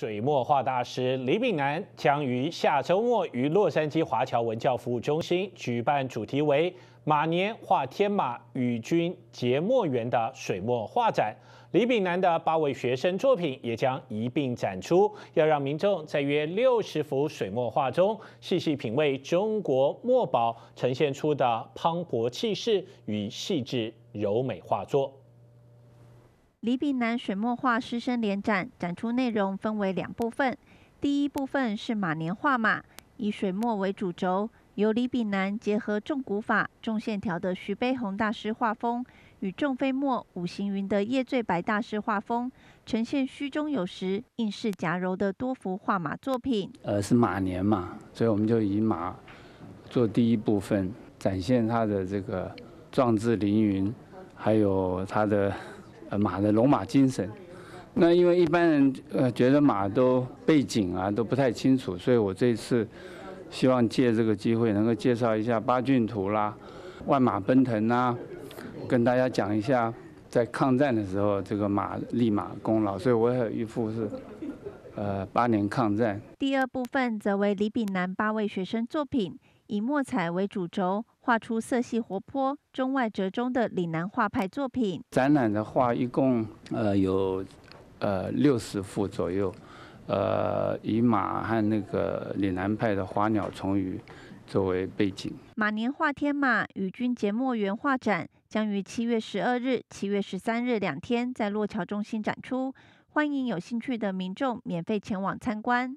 水墨画大师李炳南将于下周末于洛杉矶华侨文教服务中心举办主题为“马年画天马与君结墨缘”的水墨画展。李炳南的8位学生作品也将一并展出，要让民众在约60幅水墨画中细细品味中国墨宝呈现出的磅礴气势与细致柔美画作。 李炳南水墨画师生联展，展出内容分为2部分。第一部分是马年画马，以水墨为主轴，由李炳南结合重古法、重线条的徐悲鸿大师画风，与重飞墨、五行云的叶最白大师画风，呈现虚中有实、硬式夹柔的多幅画马作品。是马年嘛，所以我们就以马做第一部分，展现它的这个壮志凌云，还有它的。 马的戎马精神，那因为一般人觉得马都背景啊都不太清楚，所以我这次希望借这个机会能够介绍一下八骏图啦、万马奔腾啊，跟大家讲一下在抗战的时候这个马立马功劳，所以我有一幅是8年抗战。第二部分则为李炳南8位学生作品，以墨彩为主轴。 画出色系活泼、中外折中的岭南画派作品。展览的画一共有60幅左右，以马和那个岭南派的花鸟虫鱼作为背景。马年画天马与君结墨缘画展将于7月12日、7月13日2天在洛桥中心展出，欢迎有兴趣的民众免费前往参观。